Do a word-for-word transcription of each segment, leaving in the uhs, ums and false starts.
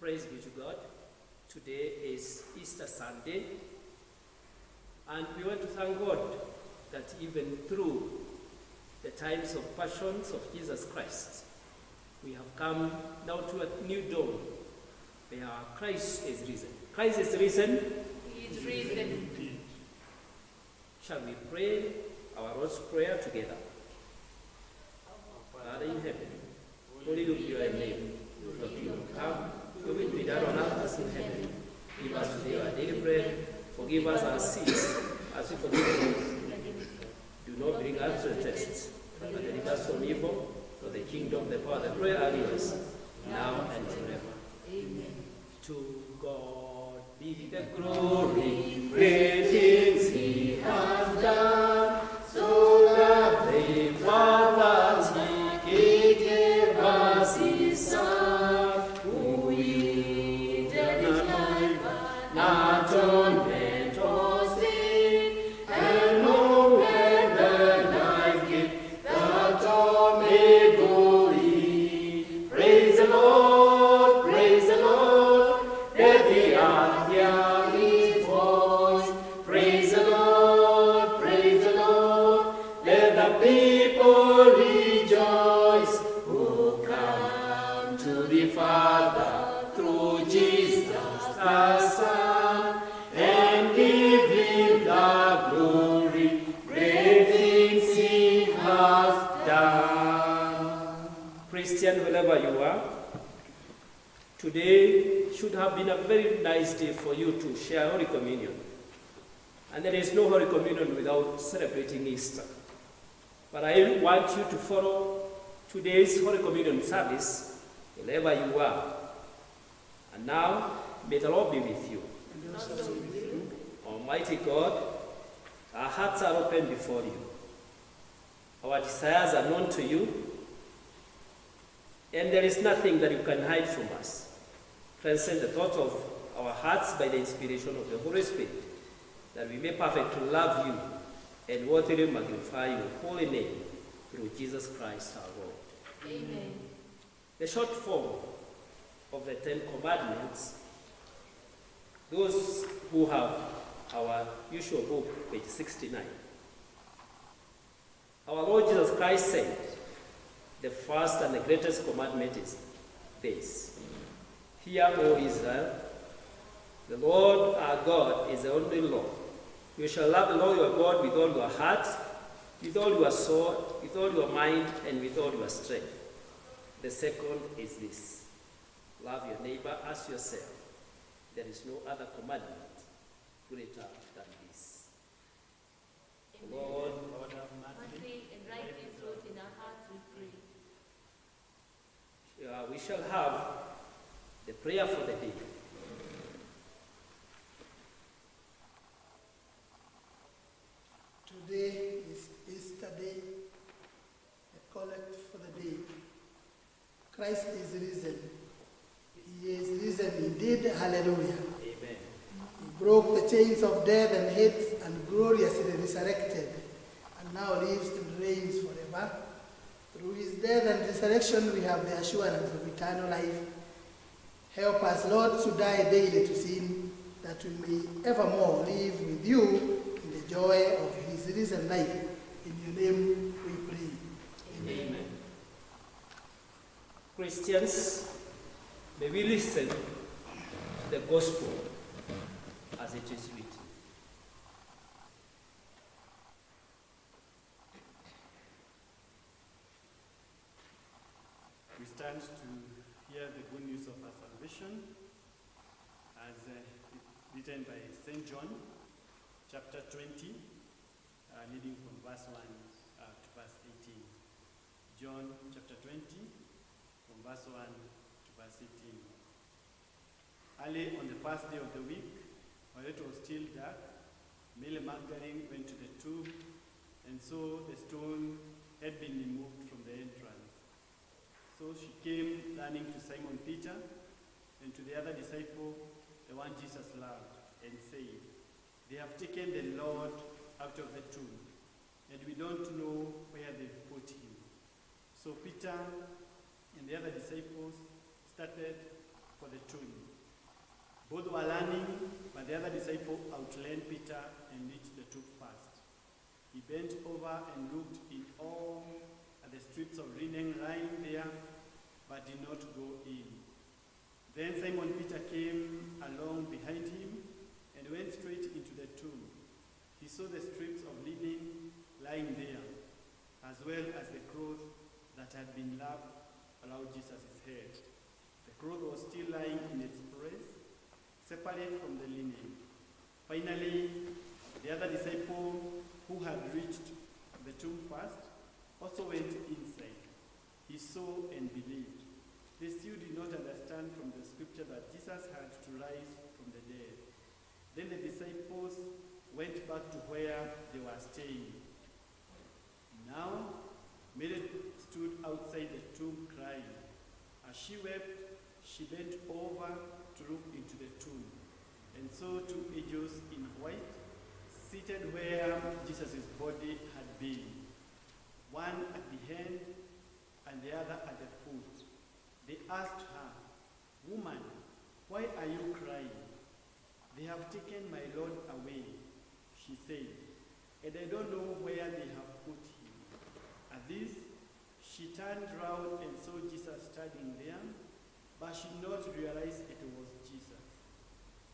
Praise be to God. Today is Easter Sunday, and we want to thank God that even through the times of passions of Jesus Christ, we have come now to a new dawn where Christ is risen. Christ is risen. He is risen indeed. Shall we pray our Lord's Prayer together? Father in heaven, holy be your name. Your kingdom come, your will be done on earth as in heaven. Give us today our daily bread. Forgive us our sins as we forgive those who forgive us. Do not bring us to the test, but deliver us from evil. For the kingdom, the power, the glory are yours, now and forever. Amen. To God be the glory, great things He has done. So love the Father, He gave us His Son, who we did life, not only. Today should have been a very nice day for you to share Holy Communion. And there is no Holy Communion without celebrating Easter. But I want you to follow today's Holy Communion service wherever you are. And now, may the Lord be with you. And also with you. Almighty God, our hearts are open before you. Our desires are known to you. And there is nothing that you can hide from us. Transcend the thought of our hearts by the inspiration of the Holy Spirit, that we may perfectly love you and worthily magnify your holy name through Jesus Christ our Lord. Amen. The short form of the Ten Commandments, those who have our usual book, page sixty-nine. Our Lord Jesus Christ said, "The first and the greatest commandment is this. Hear, O Israel, the Lord our God is the only Lord. You shall love the Lord your God with all your heart, with all your soul, with all your mind, and with all your strength. The second is this. Love your neighbor as yourself. There is no other commandment greater than this." Amen. Lord, Lord have mercy. Uh, we shall have the prayer for the day. Today is Easter Day, the collect for the day. Christ is risen. He is risen indeed. Hallelujah. Amen. He broke the chains of death and hate and gloriously resurrected, and now lives and reigns forever. Through his death and resurrection, we have the assurance of eternal life. Help us, Lord, to die daily to sin, that we may evermore live with you in the joy of his risen life. In your name we pray. Amen. Amen. Christians, may we listen to the gospel as it is written. We stand to hear the good news of our salvation as uh, written by Saint John, chapter twenty, uh, reading from verse one uh, to verse eighteen. John chapter twenty, from verse one to verse eighteen. Early on the first day of the week, while it was still dark, Mary Magdalene went to the tomb and saw the stone had been removed from the entrance. So she came running to Simon Peter and to the other disciple, the one Jesus loved, and said, "They have taken the Lord out of the tomb, and we don't know where they've put him." So Peter and the other disciples started for the tomb. Both were learning, but the other disciple outran Peter and reached the tomb first. He bent over and looked in awe at the strips of linen lying there, but did not go in. Then Simon Peter came along behind him and went straight into the tomb. He saw the strips of linen lying there, as well as the cloth that had been wrapped around Jesus' head. The cloth was still lying in its place, separate from the linen. Finally, the other disciple, who had reached the tomb first, also went inside. He saw and believed. They still did not understand from the scripture that Jesus had to rise from the dead. Then the disciples went back to where they were staying. Now, Mary stood outside the tomb crying. As she wept, she bent over to look into the tomb, and saw two angels in white, seated where Jesus' body had been, one at the hand and the other at the foot. They asked her, "Woman, why are you crying? They have taken my Lord away," she said, "and I don't know where they have put him." At this, she turned round and saw Jesus standing there, but she did not realize it was Jesus.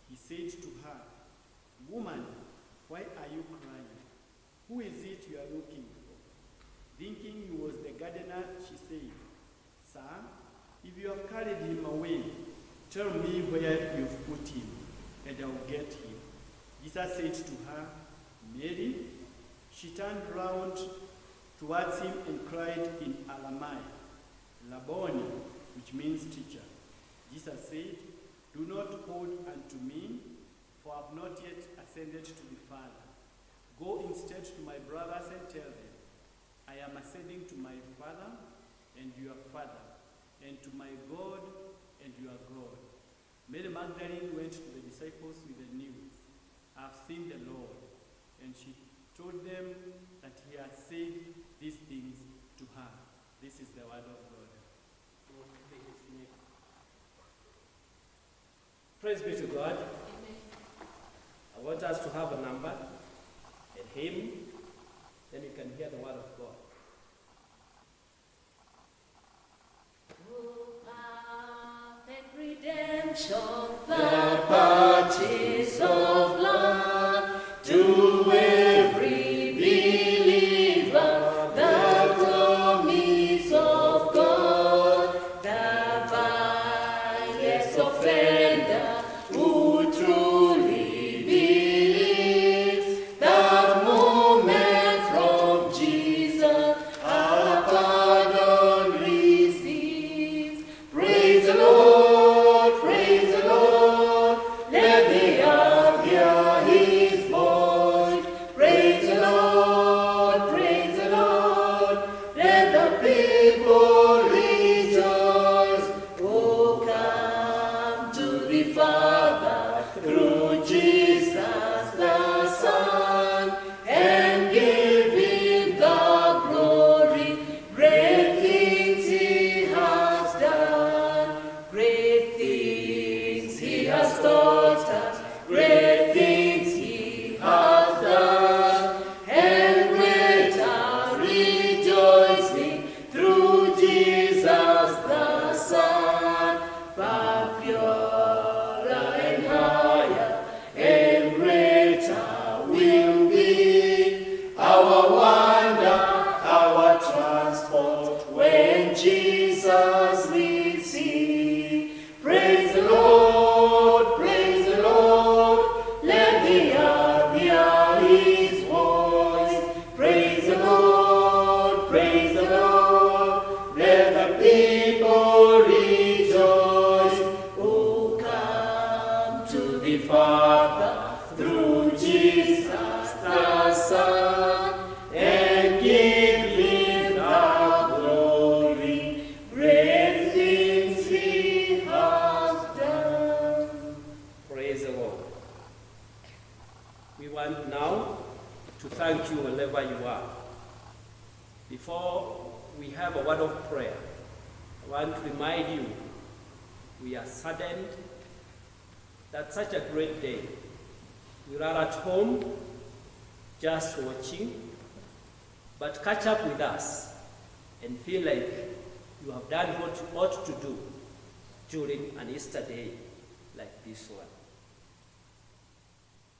He said to her, "Woman, why are you crying? Who is it you are looking for?" Thinking he was the gardener, she said, "Sir, if you have carried him away, tell me where you've put him, and I'll get him." Jesus said to her, "Mary." She turned round towards him and cried in Aramaic, "Rabboni," which means teacher. Jesus said, "Do not hold unto me, for I have not yet ascended to the Father. Go instead to my brothers and tell them, I am ascending to my Father and your Father, and to my God and your God." Mary Magdalene went to the disciples with the news, "I have seen the Lord," and she told them that he had said these things to her. This is the word of God. Praise be to God. Amen. I want us to have a number and hymn, then you can hear the word of God. Oh, perfect redemption, the purchase of blood, do it. Before we have a word of prayer, I want to remind you we are saddened that such a great day, we are at home just watching, but catch up with us and feel like you have done what you ought to do during an Easter day like this one.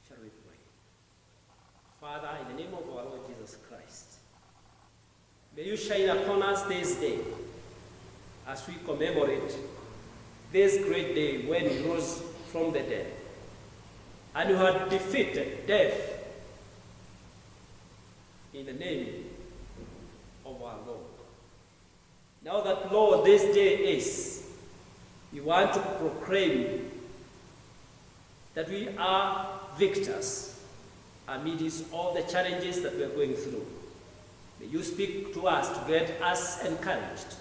Shall we pray? Father, in the name of our Lord Jesus Christ, may you shine upon us this day as we commemorate this great day when you rose from the dead and you had defeated death in the name of our Lord. Now that, Lord, this day is, we want to proclaim that we are victors amidst all the challenges that we are going through. May you speak to us to get us encouraged,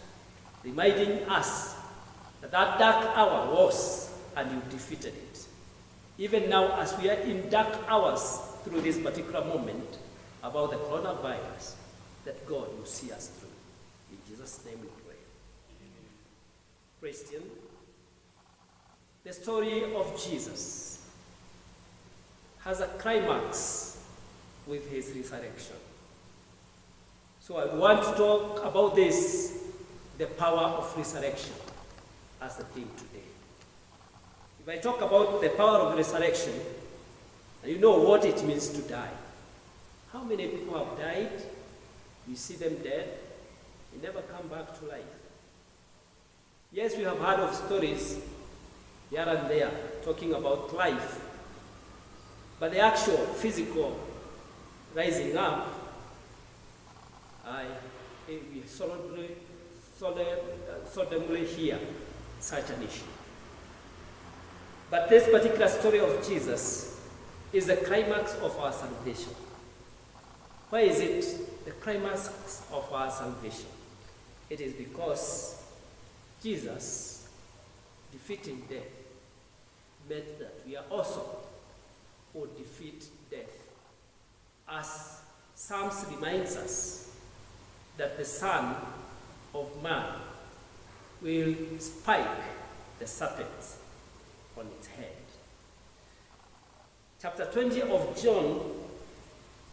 reminding us that that dark hour was and you defeated it. Even now, as we are in dark hours through this particular moment about the coronavirus, that God will see us through. In Jesus' name we pray. Amen. Christian, the story of Jesus has a climax with his resurrection. So I want to talk about this, the power of resurrection, as a theme today. If I talk about the power of resurrection, and you know what it means to die. How many people have died? We see them dead. They never come back to life. Yes, we have heard of stories here and there talking about life. But the actual physical rising up, I, we solemnly, solemnly hear such an issue. But this particular story of Jesus is the climax of our salvation. Why is it the climax of our salvation? It is because Jesus defeating death meant that we are also who defeat death. As Psalms reminds us that the Son of Man will spike the serpent on its head. Chapter twenty of John,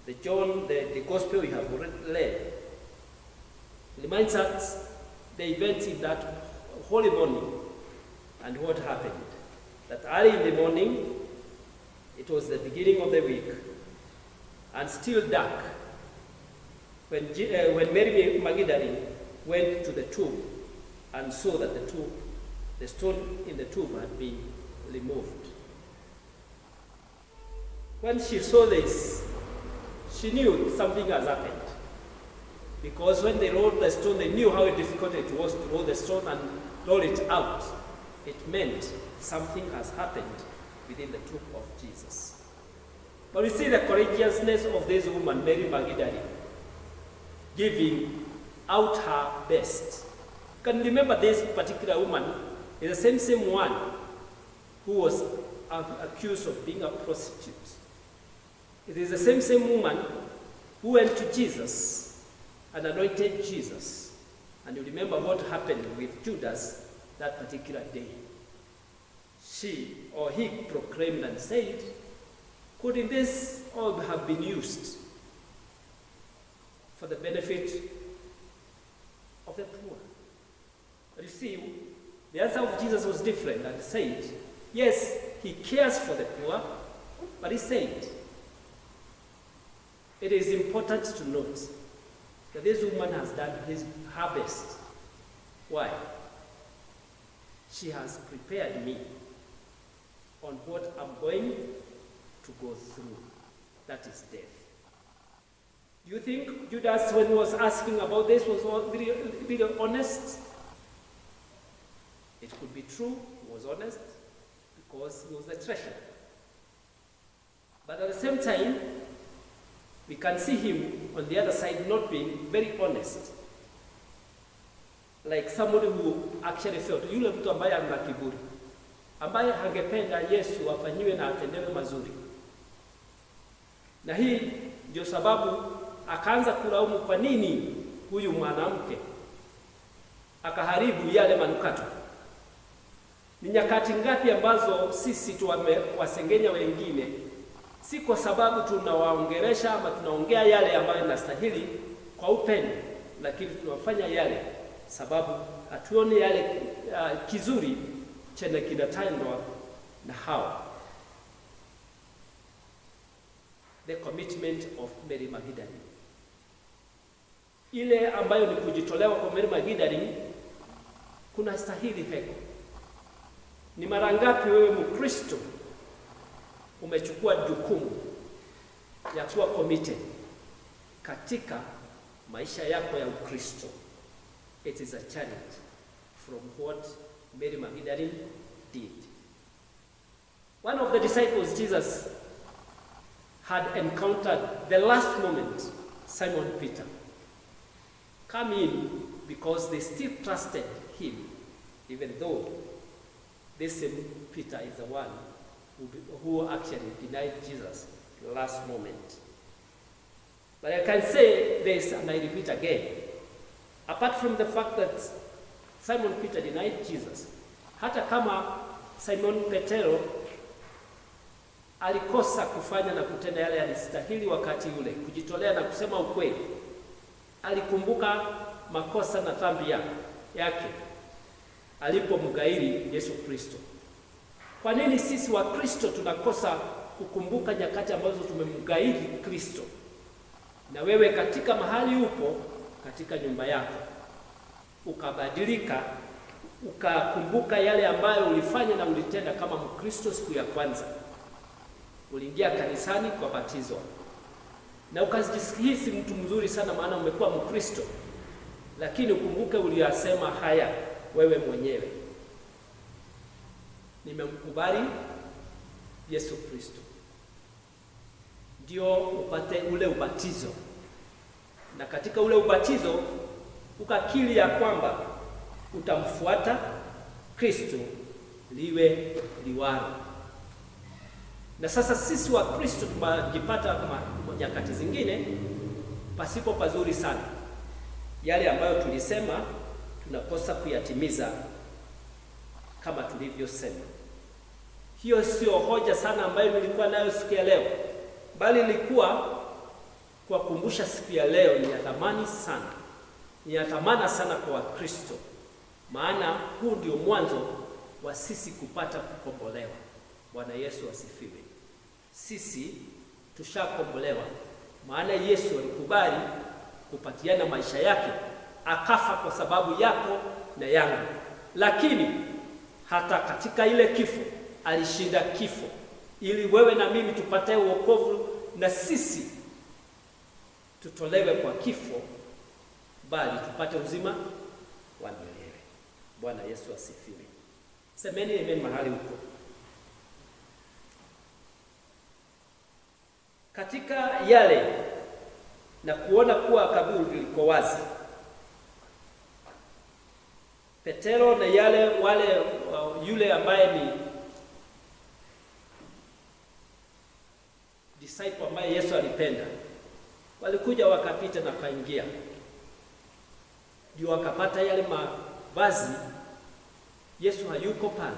the John, the, the gospel we have already read, reminds us the events in that holy morning and what happened. That early in the morning, it was the beginning of the week, and still dark, when, uh, when Mary Magdalene went to the tomb and saw that the tomb, the stone in the tomb had been removed. When she saw this, she knew something has happened, because when they rolled the stone, they knew how difficult it was to roll the stone and roll it out. It meant something has happened within the tomb of Jesus. But we see the courageousness of this woman, Mary Magdalene, giving out her best. You can remember this particular woman is the same same one who was accused of being a prostitute. It is the same same woman who went to Jesus and anointed Jesus. And you remember what happened with Judas that particular day. She or he proclaimed and said, couldn't this all have been used for the benefit of the poor? But you see, the answer of Jesus was different and said, yes, he cares for the poor, but he said, it is important to note that this woman has done his, her best. Why? She has prepared me on what I'm going to go through. That is death. Do you think Judas, when he was asking about this, was really, really honest? It could be true, he was honest, because he was the treasurer. But at the same time, we can see him on the other side not being very honest. Like somebody who actually felt, yule mtu ambaye ana kiburi, ambaye angependa Yesu afanyiwe na atendewe mazuri. Na hii ndio sababu akaanza kulaumu kwa nini huyu mwanamke akaharibu yale manukato. Ni nyakati ngapi ambazo sisi tuwasengenya wengine, si kwa sababu tunawaongelesha ama tunaongea yale ambayo nastahili kwa upendo, lakini tunawafanya yale sababu hatuoni yale uh, kizuri chenye kinatendwa na hao. The commitment of Mary Magdalene, ile ambayo ni kujitolewa kwa Mary Magdalene kuna stahili heko. Ni mara ngapi wewe Mkristo umechukua jukumu ya kuwa committed katika maisha yako ya Ukristo? It is a challenge from what Mary Magdalene did. One of the disciples Jesus had encountered the last moment, Simon Peter, come in because they still trusted him, even though this same Peter is the one who, who actually denied Jesus at the last moment. But I can say this, and I repeat again, apart from the fact that Simon Peter denied Jesus, hata kama Simon Petero alikosa kufanya na kutenda yale alistahili wakati ule, kujitolea na kusema ukweli, alikumbuka makosa na dhambi yake alipomgairi Yesu Kristo. Kwa nini sisi wa Kristo tunakosa kukumbuka nyakati ambazo tumemgairi Kristo? Na wewe katika mahali upo, katika nyumba yako, ukabadilika, ukakumbuka yale ambayo ulifanya na ulitenda kama Mkristo siku ya kwanza. Uliingia kanisani kwa batizo, na ukajisikia mtu mzuri sana maana umekuwa Mkristo, lakini ukumbuke uliyasema haya wewe mwenyewe: nimemkubali Yesu Kristo. Ndio upate ule ubatizo, na katika ule ubatizo ukakiri ya kwamba utamfuata Kristo liwe liwalo. Na sasa sisi wa Kristo tumejipata kwa nyakati zingine pasipo pazuri sana. Yale ambayo tulisema tunakosa kuyatimiza kama tulivyosema. Hiyo sio hoja sana ambayo nilikuwa nayo siku ya leo, bali nilikuwa kuwakumbusha siku ya leo ni ya thamani sana. Ni ya thamani sana kwa Kristo, maana huu ndio mwanzo wa sisi kupata kukombolewa. Bwana Yesu asifiwe. Sisi tushakombolewa, maana Yesu alikubali kupatiana maisha yake, akafa kwa sababu yako na yangu. Lakini hata katika ile kifo alishinda kifo ili wewe na mimi tupate wokovu, na sisi tutolewe kwa kifo bali tupate uzima wa milele. Bwana Yesu asifiwe. Semeni amen mahali uko. Katika yale na kuona kuwa kaburi liko wazi, Petero na yale wale uh, yule ambaye ni disciple ambaye Yesu alipenda, walikuja wakapita na kaingia, ndio wakapata yale mavazi. Yesu hayuko pale,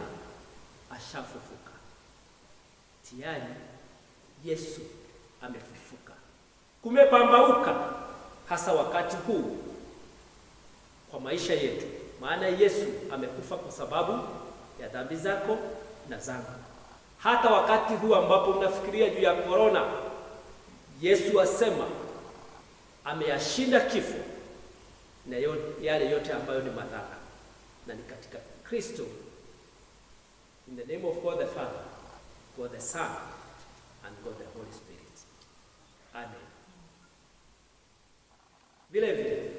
ashafufuka tayari. Yesu amefufuka, kumepambauka hasa wakati huu kwa maisha yetu, maana Yesu amekufa kwa sababu ya dhambi zako na zangu. Hata wakati huu ambapo unafikiria juu ya corona, Yesu asema ameyashinda kifo na yale yote ambayo ni madhara, na ni katika Kristo. In the name of God the Father, God the Son, and God the Holy Spirit. Amen. Vile vile,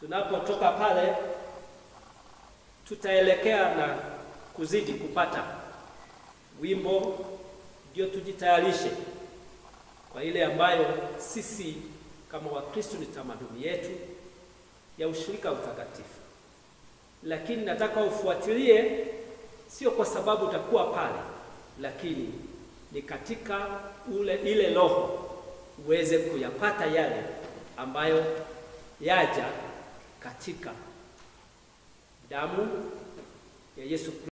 tunapotoka pale tutaelekea na kuzidi kupata wimbo, ndio tujitayarishe kwa ile ambayo sisi kama Wakristo ni tamaduni yetu ya ushirika utakatifu. Lakini nataka ufuatilie, sio kwa sababu utakuwa pale, lakini ni katika ule ile roho uweze kuyapata yale ambayo yaja katika damu Jesu Christ.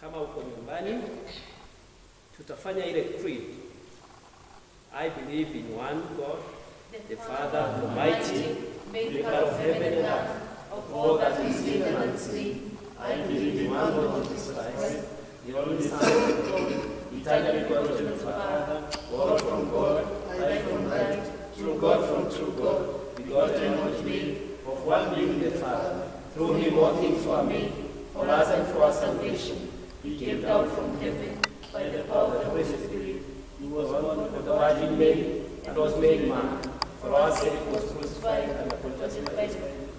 Kama uko nyumbani tutafanya ile creed. I believe in one God, the Father Almighty, maker of heaven and earth, of all that is in heaven and sea. I believe in one God, Jesus Christ, the only Son of God, eternally begotten of God, born from God, light from light, true God from true God, begotten of me, of one being the Father. Through him all things were made. For us and for our salvation, he came down from heaven by the power of the Holy Spirit. He was born of the Virgin Mary and was made man. For our sake he was crucified and crucified.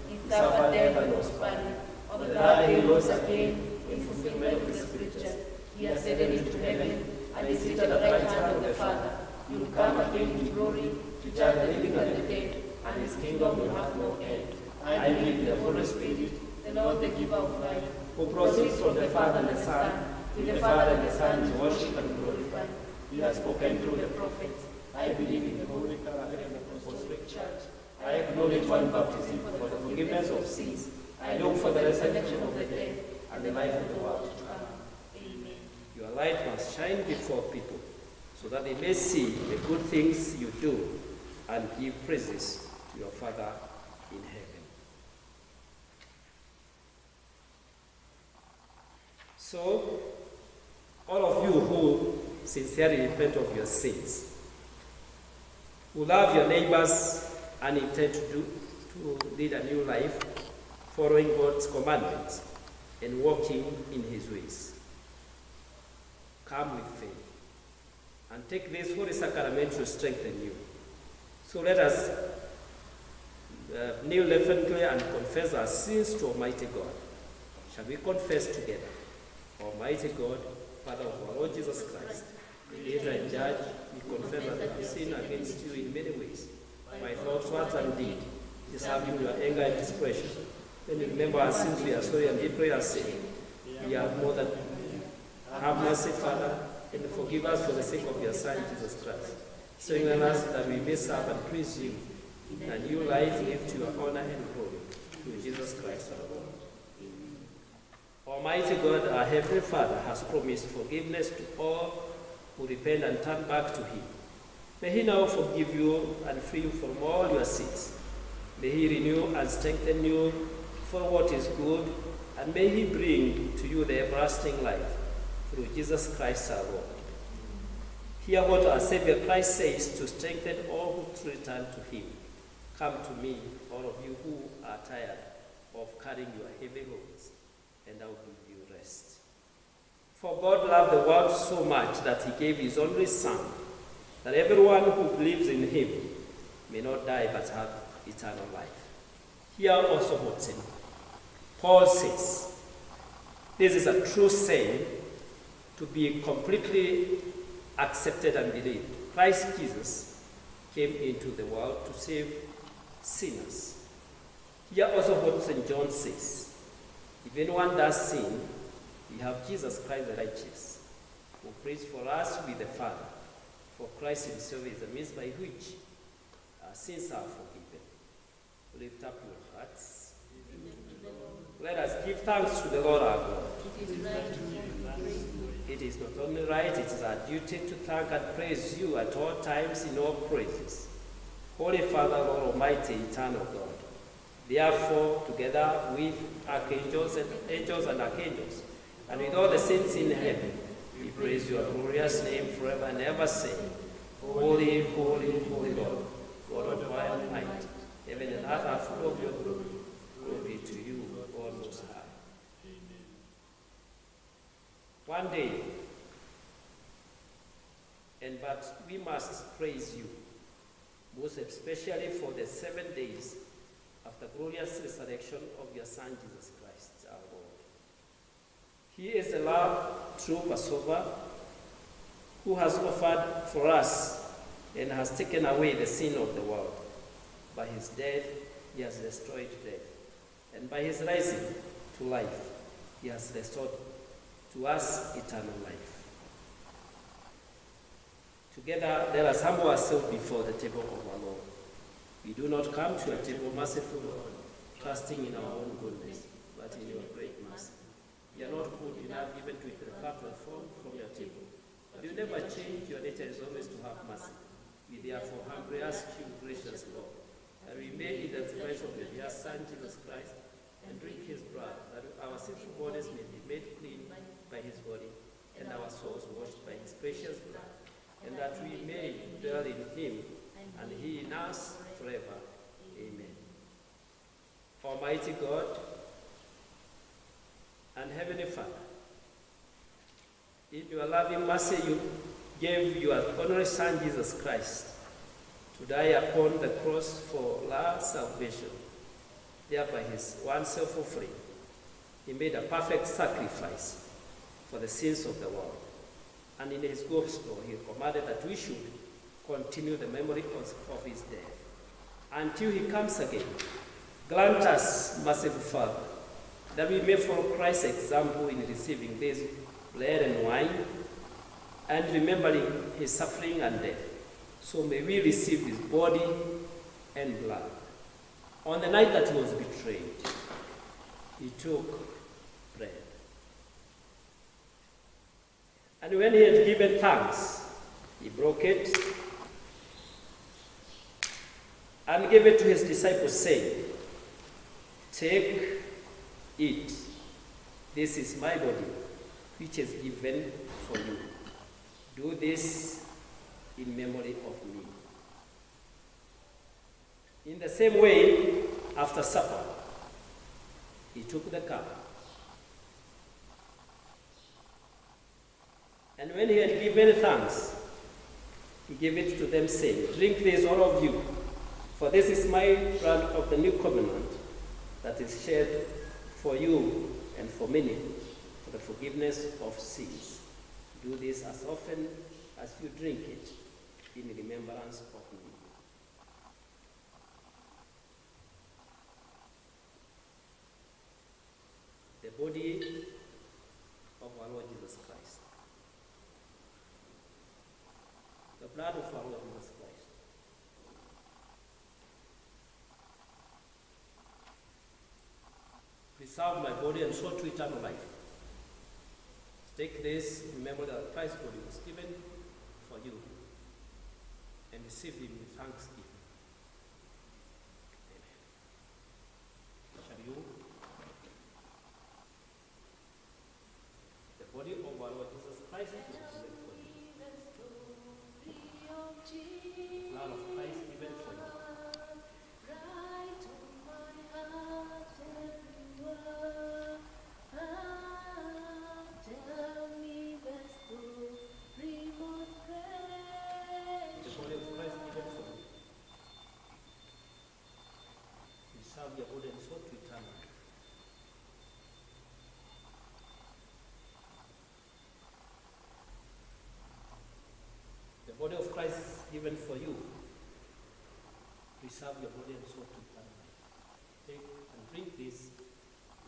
He suffered death and was buried. On the third day he rose again in fulfillment of the Scriptures. He ascended into heaven and is seated at the right hand of the Father. He will come again in glory to judge the living and the dead, and his kingdom will have no end. I believe in the Holy Spirit, the Lord, the giver of life, who proceeds from the Father and the Son, with the Father and the Son is worshipped and glorified. He has spoken through the prophets. I believe in the Holy Catholic and Apostolic Church. I acknowledge one baptism for the forgiveness of sins. I look for the resurrection of the dead and the life of the world to come. Amen. Your light must shine before people, so that they may see the good things you do and give praises to your Father in heaven. So, all of you who sincerely repent of your sins, who love your neighbors and intend to, do, to lead a new life, following God's commandments and walking in his ways, come with faith and take this Holy Sacrament to strengthen you. So let us uh, kneel reverently and confess our sins to Almighty God. Shall we confess together? Almighty God, Father of our Lord Jesus Christ, Creator and Judge, we confess that we have sinned against you in many ways, by thoughts, words, and deed, deserving your anger and displeasure. Then remember our sins, we are sorry, and we pray our sin. We are more than have mercy, Father, and forgive us for the sake of your Son, Jesus Christ. Strengthen us that we may serve and praise you, and a new life lived to your honor and glory, through Jesus Christ our Lord. Almighty God, our Heavenly Father, has promised forgiveness to all who repent and turn back to him. May he now forgive you and free you from all your sins. May he renew and strengthen you for what is good, and may he bring to you the everlasting life through Jesus Christ our Lord. Hear what our Savior Christ says to strengthen all who return to him. Come to me, all of you who are tired of carrying your heavy loads, and I will give you rest. For God loved the world so much that he gave his only Son, that everyone who believes in him may not die but have eternal life. Hear also what Saint Paul says. This is a true saying to be completely accepted and believed. Christ Jesus came into the world to save sinners. Hear also what Saint John says. If anyone does sin, we have Jesus Christ the righteous, who prays for us with the Father. For Christ himself is the means by which our sins are forgiven. Lift up your hearts. Let us give thanks to the Lord our God. It is right to give It is not only right, it is our duty to thank and praise you at all times in all praises. Holy Father, Lord Almighty, eternal God. Therefore, together with archangels and angels and archangels, and with all the saints in heaven, we praise your glorious name forever and ever, saying, Holy, holy, holy Lord, God of power and might, heaven and earth are full of your glory. Glory to you, O Most High. One day, and but we must praise you, most especially for the seven days of the glorious resurrection of your Son, Jesus Christ, our Lord. He is the love, true Passover, who has offered for us and has taken away the sin of the world. By his death, he has destroyed death, and by his rising to life, he has restored to us eternal life. Together, let us humble ourselves before the table of our Lord. We do not come to your table, merciful Lord, trusting in our own goodness, but in your great mercy. You are not good enough even to impart a form from your table, but you never change. Your nature is always to have mercy. We therefore humbly ask you, gracious Lord, that we may eat the flesh of your Son, Jesus Christ, and drink his blood, that our sinful bodies may be made clean by his body, and our souls washed by his precious blood, and that we may dwell in him, and he in us forever. Amen. Almighty God and Heavenly Father, in your loving mercy you gave your only Son, Jesus Christ, to die upon the cross for our salvation. Thereby his one self-offering, he made a perfect sacrifice for the sins of the world. And in his gospel, he commanded that we should continue the memory of his death until he comes again. Grant us, merciful Father, that we may follow Christ's example in receiving this bread and wine and remembering his suffering and death. So may we receive his body and blood. On the night that he was betrayed, he took bread. And when he had given thanks, he broke it and gave it to his disciples, saying, Take, eat. This is my body, which is given for you. Do this in memory of me. In the same way, after supper, he took the cup. And when he had given thanks, he gave it to them, saying, Drink this, all of you, for this is my blood of the new covenant that is shed for you and for many for the forgiveness of sins. Do this as often as you drink it in remembrance of me. The body of our Lord Jesus Christ. The blood of our Lord Jesus Christ. Preserve my body and show to eternal life. Take this, remember that Christ's body was given for you. and receive him with thanksgiving. Amen. Shall you? The body of our Lord Jesus Christ is given for you. Blood of Christ given for you. Your body and soul to eternal life. The body of Christ given for you, preserve your body and soul to eternal life. Take and drink this is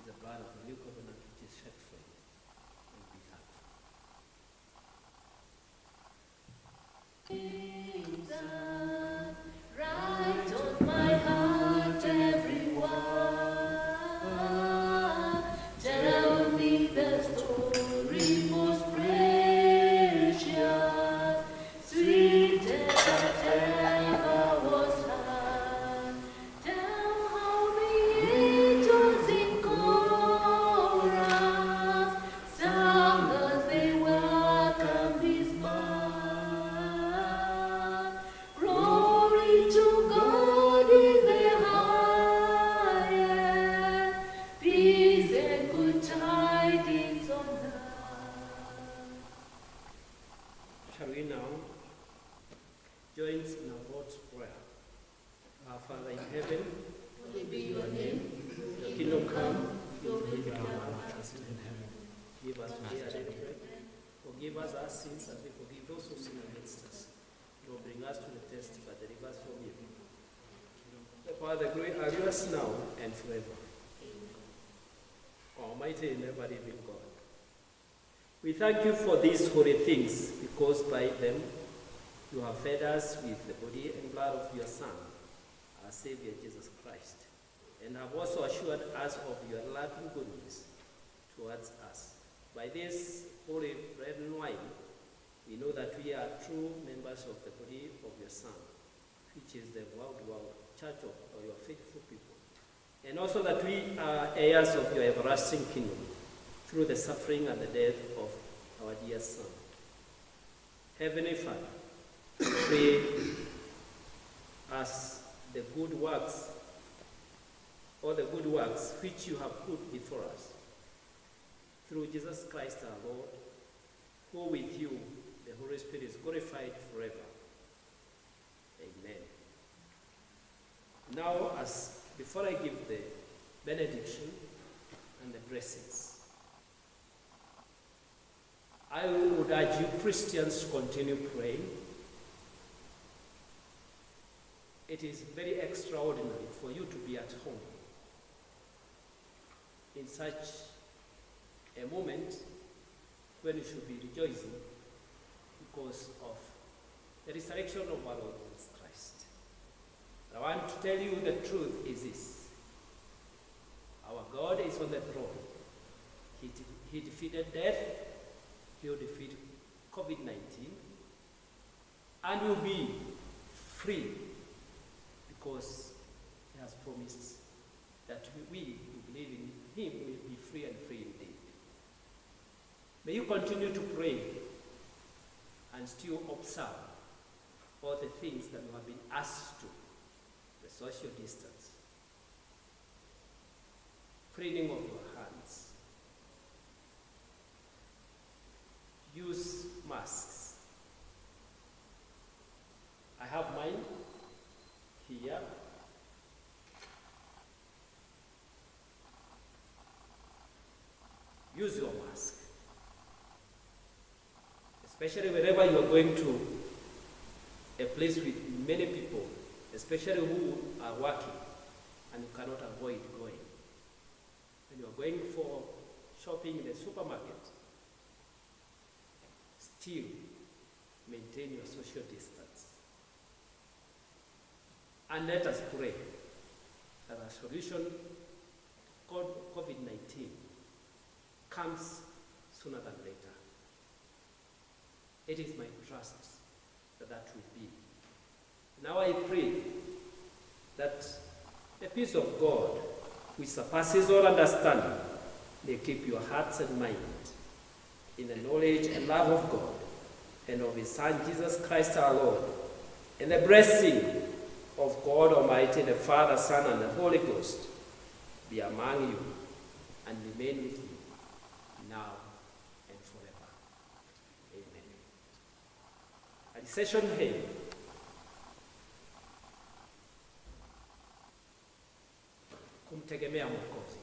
the blood of the new covenant which is shed for you. And be thankful. Jesus, right on my heart, every Father, glory are yours now and forever. Amen. Almighty and ever-living God, we thank you for these holy things, because by them you have fed us with the body and blood of your Son, our Savior Jesus Christ, and have also assured us of your loving goodness towards us. By this holy bread and wine, we know that we are true members of the body of your Son, which is the world-world Church of or your faithful people, and also that we are heirs of your everlasting kingdom through the suffering and the death of our dear Son. Heavenly Father, pray us the good works or the good works which you have put before us through Jesus Christ our Lord, who with you the Holy Spirit is glorified forever. Amen. Now, as before I give the benediction and the blessings, I would urge you Christians to continue praying. It is very extraordinary for you to be at home in such a moment when you should be rejoicing because of the resurrection of our Lord Jesus Christ. I want to tell you the truth is this. Our God is on the throne. He, he defeated death. He will defeat COVID nineteen. And will be free because he has promised that we who believe in him will be free and free indeed. May you continue to pray and still observe all the things that we have been asked to. The social distance, cleaning of your hands, use masks. I have mine here. Use your mask, especially wherever you are going to a place with many people, especially who are working and who cannot avoid going. When you are going for shopping in the supermarket, still maintain your social distance. And let us pray that a solution to COVID nineteen comes sooner than later. It is my trust that that will be Now I pray that the peace of God, which surpasses all understanding, may keep your hearts and minds in the knowledge and love of God and of His Son, Jesus Christ our Lord, and the blessing of God Almighty, the Father, Son, and the Holy Ghost be among you and remain with you now and forever. Amen. A recession hymn. Kumtegemea Mwokozi.